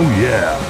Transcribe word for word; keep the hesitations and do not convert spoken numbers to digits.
Oh yeah.